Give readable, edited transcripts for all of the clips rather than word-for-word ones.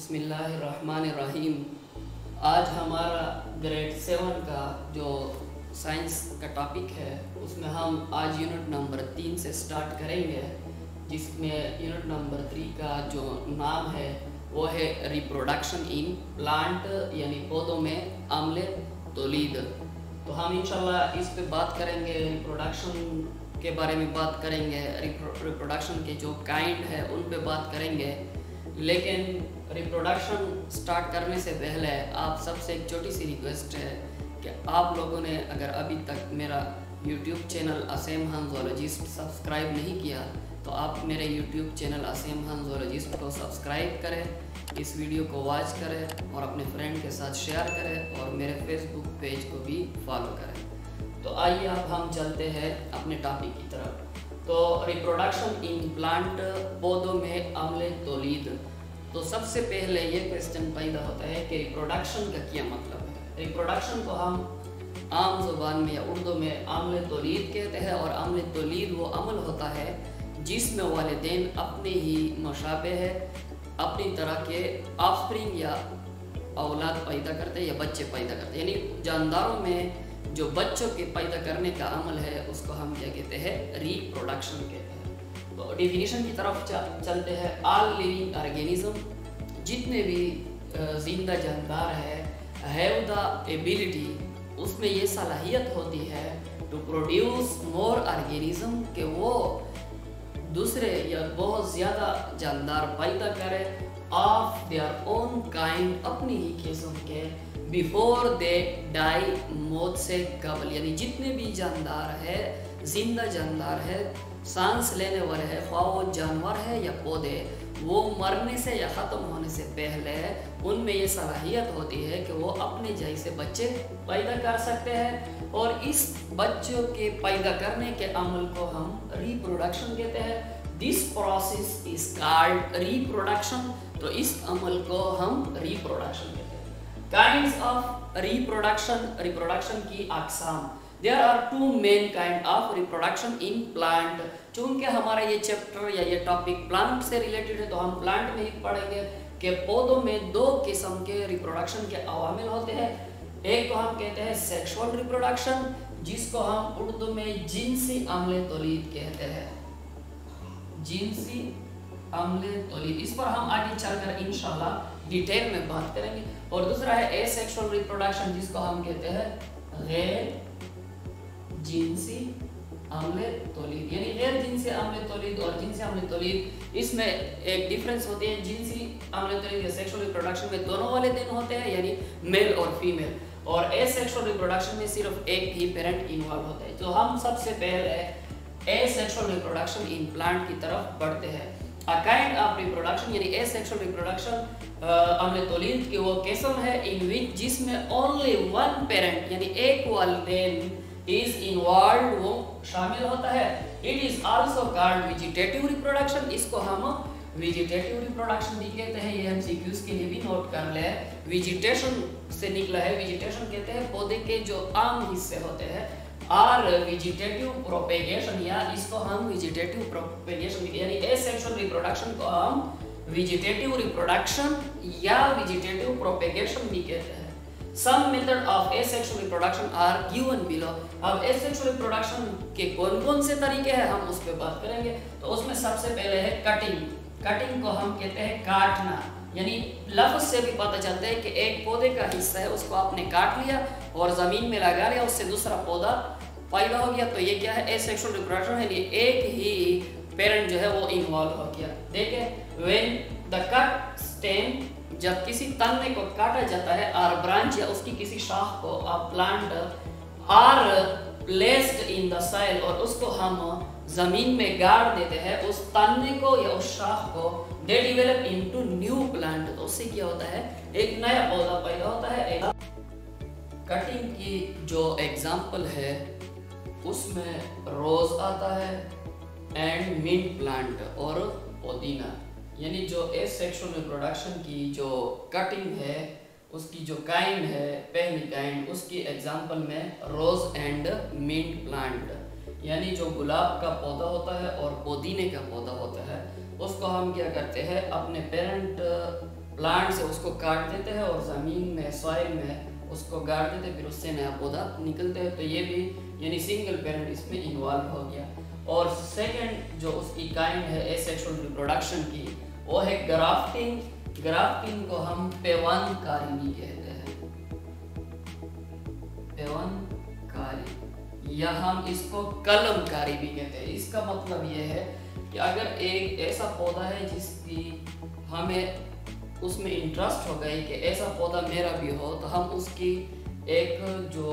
बिस्मिल्लाहिर्रहमानिर्रहीम। आज हमारा ग्रेड 7 का जो साइंस का टॉपिक है उसमें हम आज यूनिट नंबर 3 से स्टार्ट करेंगे, जिसमें यूनिट नंबर 3 का जो नाम है वो है रिप्रोडक्शन इन प्लांट, यानी पौधों में आमले तोलीद। तो हम इंशाल्लाह इस पे बात करेंगे, रिप्रोडक्शन के बारे में बात करेंगे, रिप्रोडक्शन के जो काइंड है उन पे बात करेंगे। लेकिन रिप्रोडक्शन स्टार्ट करने से पहले आप सबसे एक छोटी सी रिक्वेस्ट है कि आप लोगों ने अगर अभी तक मेरा YouTube channel Aseem Khan zoologist subscribe नहीं किया तो आप मेरे YouTube channel Aseem Khan zoologist को सब्सक्राइब करें, इस वीडियो को वॉच करें और अपने फ्रेंड के साथ शेयर करें और मेरे फेसबुक पेज को भी फॉलो करें। तो आइए अब हम चलते हैं अपने टॉपिक की तरफ। तो रिप्रोडक्शन इन प्लांट, पौधों में अम्ल तोलीद। तो सबसे पहले ये क्वेश्चन पैदा होता है कि रिप्रोडक्शन का क्या मतलब है। रिप्रोडक्शन को हम आम जुबान में या उर्दू में अम्ल तोलीद कहते हैं, और अम्ल तोलीद वो अमल होता है जिसमें वालिदैन अपने ही मुशाबे है अपनी तरह के ऑफस्प्रिंग या औलाद पैदा करते हैं या बच्चे पैदा करते हैं, यानी जानदारों में जो बच्चों के पैदा करने का अमल है उसको हम क्या कहते हैं, रिप्रोडक्शन कहते हैं। तो डिफिनीशन की तरफ चलते हैं। ऑल लिविंग ऑर्गेनिज्म, जितने भी जिंदा जानदार हैव द एबिलिटी, उसमें ये सलाहियत होती है टू प्रोड्यूस मोर ऑर्गेनिज्म, के वो दूसरे या बहुत ज़्यादा जानदार पैदा करे ऑफ देयर ओन काइंड, अपनी ही किस्म के, बिफोर दे डाई, मौत से कबल। यानी जितने भी जानदार है, जिंदा जानदार है, सांस लेने वाले है, ख्वा वो जानवर है या पौधे, वो मरने से या ख़त्म होने से पहले उनमें ये सलाहियत होती है कि वो अपने जैसे बच्चे पैदा कर सकते हैं, और इस बच्चों के पैदा करने के अमल को हम रिप्रोडक्शन कहते हैं। This process is called reproduction. तो इस अमल को हम रिप्रोडक्शन कहते हैं। Kinds of reproduction, reproduction की अक़साम। There are 2 main kind of reproduction in plant। चूँकि हमारा ये चैप्टर या ये टॉपिक प्लांट से रिलेटेड है तो हम प्लांट में ही पढ़ेंगे कि पौधों में 2 किस्म के रिप्रोडक्शन के अवामिल होते हैं। एक को हम कहते हैं सेक्सुअल रिप्रोडक्शन, जिसको हम उर्दू में जिनसी अम्ल तोलीद कहते हैं, जिनसी अम्ल तोलीद। इस पर हम आगे चलकर इंशाल्लाह डिटेल में बात करेंगे। और दूसरा है एसेक्सुअल रिप्रोडक्शन, जिसको हम कहते हैं गैर जिनसी अम्ल तोलीद, यानी गैर जिनसी अम्ल तोलीद और जिनसी अम्ल तोलीद, इसमें एक डिफरेंस होती है। जिनसी अम्ल तोलीद या सेक्सुअल रिप्रोडक्शन में दोनों वाले दिन होते हैं, यानी मेल और फीमेल, और एसेक्सुअल रिप्रोडक्शन में सिर्फ एक ही पेरेंट इन्वॉल्व होता है। तो हम सबसे पहले एसेक्सुअल रिप्रोडक्शन इन प्लांट की तरफ बढ़ते हैं। A kind of reproduction, यानी asexual reproduction, अम्ल तोलीद की वो किस्म है in which जिसमें only one parent, यानी एक वालिदैन is involved, वो शामिल होता है। It is also called vegetative reproduction। इसको हम vegetative reproduction भी कहते हैं। ये हम MCQs के लिए भी नोट कर ले। Vegetation से निकला है, vegetation कहते हैं पौधे के जो आम हिस्से होते हैं, और वेजिटेटिव प्रोपेगेशन, या इसको हम वेजिटेटिव प्रोपेगेशन यानी एसेक्सुअल रिप्रोडक्शन को हम वेजिटेटिव रिप्रोडक्शन या वेजिटेटिव प्रोपेगेशन भी कहते हैं। Some method of asexual reproduction are given below. अब एसेक्सुअल रिप्रोडक्शन के कौन कौन से तरीके हैं हम उस पर बात करेंगे। तो उसमें सबसे पहले है कटिंग। कटिंग को हम कहते हैं काटना, यानी लफ्ज से भी पता चलता है कि एक पौधे का हिस्सा है उसको आपने काट लिया और ज़मीन में लगा लिया, उससे दूसरा पौधा पैदा हो गया। तो ये क्या है, एसेक्सुअल रिप्रोडक्शन, यानी एक ही पेरेंट जो है वो इन्वॉल्व हो गया। देखें, व्हेन द कट स्टेम, जब किसी तने को काटा जाता है, आर ब्रांच या उसकी किसी शाख को, आप plant are placed in the soil, और उसको हम जमीन में गाड़ देते हैं, उस तने को या उस शाख को, they develop into new plant. तो उससे क्या होता है, एक नया पौधा पैदा होता है। कटिंग की जो एग्जांपल है उसमें रोज आता है एंड मिंट प्लांट और पुदीना। यानी जो एसेक्सुअल रिप्रोडक्शन की जो कटिंग है उसकी जो काइंड है, पहली काइंड, उसकी एग्जांपल में रोज एंड मिंट प्लांट, यानी जो गुलाब का पौधा होता है और पुदीने का पौधा होता है, उसको हम क्या करते हैं, अपने पेरेंट प्लांट से उसको काट देते हैं और ज़मीन में सॉइल में उसको गाड़ देते हैं, फिर उससे नया पौधा निकलते हैं। तो ये भी यानी सिंगल पेरेंट इसमें इन्वॉल्व हो गया। और सेकंड जो उसकी काइंड है एसेक्सुअल रिप्रोडक्शन की, वो है ग्राफ्टिंग। ग्राफ्टिंग को हम पेवनकारी कहते हैं, पेवनकारी, या हम इसको कलमकारी भी कहते हैं। इसका मतलब ये है कि अगर एक ऐसा पौधा है जिसकी हमें उसमें इंटरेस्ट हो गई कि ऐसा पौधा मेरा भी हो, तो हम उसकी एक जो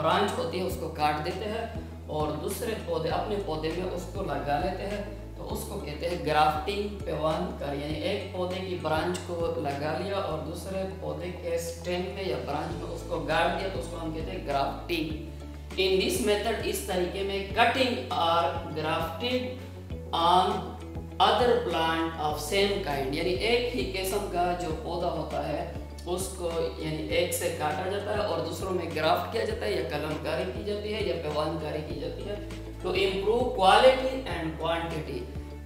ब्रांच होती है उसको काट देते हैं और दूसरे पौधे अपने पौधे में उसको लगा लेते हैं। तो उसको कहते हैं ग्राफ्टिंग पेवनकारी, यानी एक पौधे की ब्रांच को लगा लिया और दूसरे पौधे के स्टेम में या ब्रांच में उसको गाड़ दिया, तो उसको हम कहते हैं ग्राफ्टिंग। इन दिस मेथड, इस तरीके में cutting or grafting on other plant of same kind, यानी एक ही किस्म का जो पौधा होता है उसको यानी एक से काटा जाता है और दूसरों में ग्राफ्ट किया जाता है, या कलमकारी की जाती है या पेवनकारी की जाती है। To improve quality and quantity,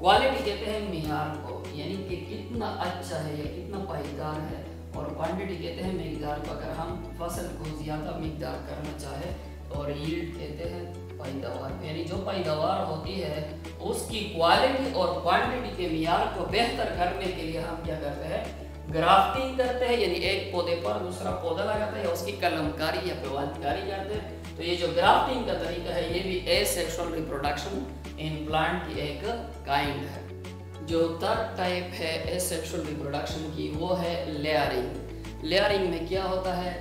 quality कहते हैं मीयार को, यानी कि कितना अच्छा है या कितना पायदार है, और क्वांटिटी कहते हैं मकदार को, अगर हम फसल को ज़्यादा मकदार करना चाहें। और यील्ड कहते हैं पैदावार, यानी जो पैदावार होती है उसकी क्वालिटी और क्वांटिटी के मियार को बेहतर करने के लिए हम क्या करते हैं, ग्राफ्टिंग करते हैं, यानी एक पौधे पर दूसरा पौधा लगाते हैं, उसकी कलमकारी या पेवनकारी करते हैं। तो ये जो ग्राफ्टिंग का तरीका है ये भी एसेक्सुअल रिप्रोडक्शन इन प्लांट की एक काइंड है। जो थर्ड टाइप है एसेक्सुअल रिप्रोडक्शन की, वो है लेयरिंग। लेयरिंग में क्या होता है,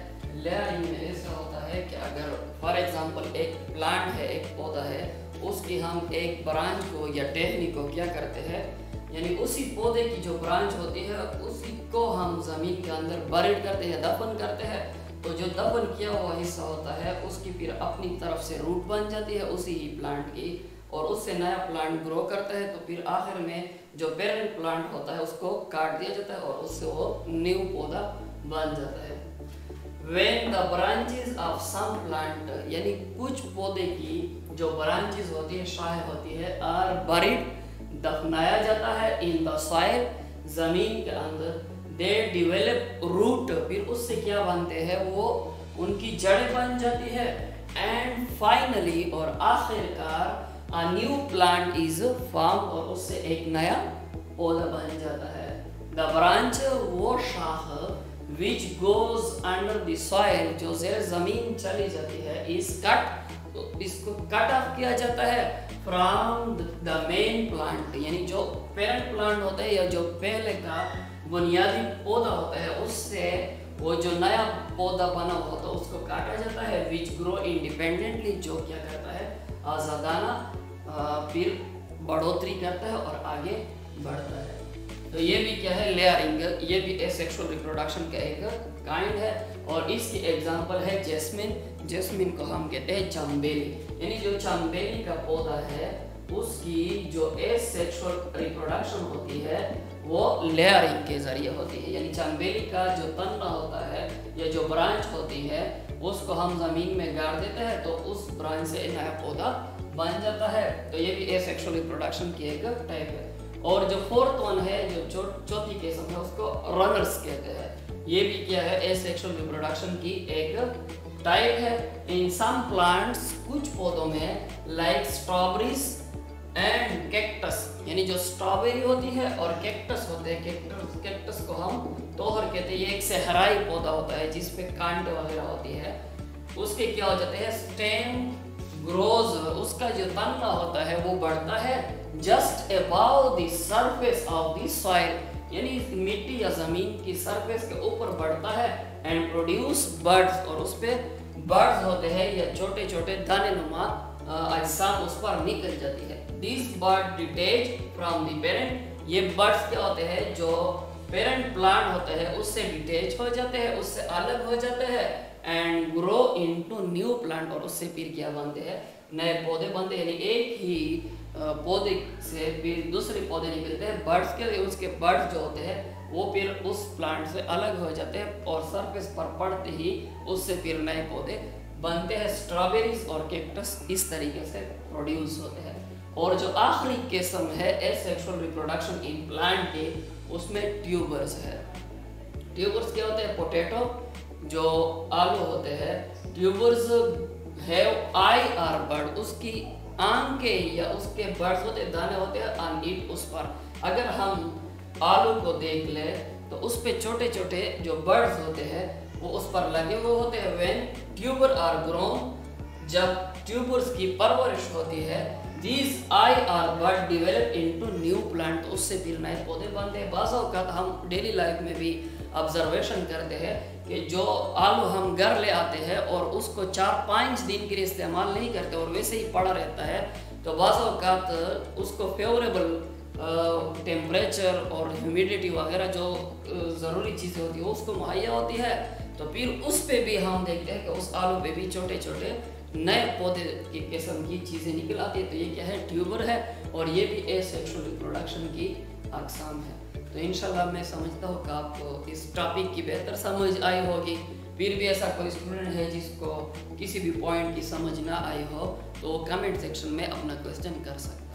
लेयरिंग में ऐसा होता है कि अगर फॉर एग्जांपल एक प्लांट है, एक पौधा है, उसकी हम एक ब्रांच को या टहनी को क्या करते हैं, यानी उसी पौधे की जो ब्रांच होती है उसी को हम ज़मीन के अंदर बरीड करते हैं, दफन करते हैं। तो जो दफन किया हुआ हिस्सा होता है उसकी फिर अपनी तरफ से रूट बन जाती है उसी ही प्लांट की, और उससे नया प्लांट ग्रो करता है। तो फिर आखिर में जो पेरेंट प्लांट होता है उसको काट दिया जाता है और उससे वो न्यू पौधा बन जाता है। When the branches of some plant, यानी कुछ पौधे की जो branches होती है, शाखें होती है, are buried, दफनाया जाता है, in the soil, ज़मीन के अंदर, they develop root, फिर उससे क्या बनते हैं, वो उनकी जड़ें बन जाती है, and finally, और आखिरकार a new plant is formed, और उससे एक नया पौधा बन जाता है। The branch, वो शाखा which goes under the soil, जो ज़ेर ज़मीन चली जाती है, is cut, इसको कट ऑफ किया जाता है from the main plant, यानी जो parent plant होता है या जो पहले का बुनियादी पौधा होता है उससे वो जो नया पौधा बना होता है उसको काटा जाता है, which grow independently, जो क्या करता है आज़ादाना फिर बढ़ोतरी करता है और आगे बढ़ता है। तो ये भी क्या है, लेयरिंग, ये भी एसेक्सुअल रिप्रोडक्शन का एक काइंड है। और इसकी एग्जांपल है जैस्मिन। जैस्मिन को हम कहते हैं चंबेली, यानी जो चंबेली का पौधा है उसकी जो एसेक्सुअल रिप्रोडक्शन होती है वो लेयरिंग के जरिए होती है, यानी चंबेली का जो तना होता है या जो ब्रांच होती है उसको हम ज़मीन में गाड़ देते हैं, तो उस ब्रांच से नया पौधा बन जाता है। तो ये भी एसेक्सुअल रिप्रोडक्शन की एक टाइप है। और जो फोर्थ वन है, जो चौथी किस्म है, उसको रनर्स कहते हैं। ये भी क्या है, एसेक्सुअल रिप्रोडक्शन की एक टाइप है। इन सम प्लांट्स, कुछ पौधों में, लाइक स्ट्रॉबेरीज एंड कैक्टस, यानी जो स्ट्रॉबेरी होती है और कैक्टस होते हैं, कैक्टस को हम तोहर कहते हैं। ये एक सहराई पौधा होता है जिसपे कांटे वगैरह होती है, उसके क्या हो जाते हैं, स्टेम ग्रोज, उसका जो तना होता है वो बढ़ता है just above the surface of the soil, यानी मिट्टी या जमीन की सरफेस के ऊपर बढ़ता है, एंड प्रोड्यूस बर्ड्स, और उस पर बर्ड्स होते हैं या छोटे छोटे दाने नुमा अजसाम उस पर निकल जाती है। This bud detach from the parent, ये बर्ड्स क्या होते हैं, जो पेरेंट प्लांट होता है उससे डिटेच हो जाते हैं, उससे अलग हो जाते हैं, and grow into new plant, और उससे फिर क्या बनते हैं, नए पौधे बनते हैं। यानी एक ही पौधे से फिर दूसरे पौधे निकलते हैं। बर्ड्स के उसके बर्ड्स जो होते हैं वो फिर उस प्लांट से अलग हो जाते हैं और सरफेस पर पड़ते ही उससे फिर नए पौधे बनते हैं। स्ट्रॉबेरीज और कैक्टस इस तरीके से प्रोड्यूस होते हैं। और जो आखिरी किस्म है एसेक्सुअल रिप्रोडक्शन इन प्लांट के, उसमें ट्यूबर्स है। ट्यूबर्स क्या होते हैं? पोटैटो जो आलू होते हैं। Tubers have eye are bud, उसकी आंखें या उसके बर्ड्स होते दाने होते हैं। ऑन नीड, उस पर। अगर हम आलू को देख ले तो उस पे छोटे छोटे जो बर्ड्स होते हैं वो उस पर लगे हुए होते हैं। व्हेन ट्यूबर आर ग्रोन, जब ट्यूबर्स की परवरिश होती है, These eye or bud develop into new plant, उससे फिर नए पौधे बनते हैं। बाज़ औक़ात हम डेली लाइफ में भी ऑब्जर्वेशन करते हैं कि जो आलू हम घर ले आते हैं और उसको 4-5 दिन के लिए इस्तेमाल नहीं करते और वैसे ही पड़ा रहता है, तो बाज़ औक़ात उसको फेवरेबल टेम्परेचर और ह्यूमिडिटी वगैरह जो ज़रूरी चीज़ें होती है उसको मुहैया होती है, तो फिर उस पर भी हम देखते हैं कि उस आलू पर भी छोटे छोटे नए पौधे की किस्म की चीज़ें निकल आती है। तो ये क्या है? ट्यूबर है और ये भी एसेक्सुअल रिप्रोडक्शन की अकसाम है। तो इंशाल्लाह मैं समझता हूँ कि आपको इस टॉपिक की बेहतर समझ आई होगी। फिर भी ऐसा कोई स्टूडेंट है जिसको किसी भी पॉइंट की समझ ना आई हो तो कमेंट सेक्शन में अपना क्वेश्चन कर सकते हैं।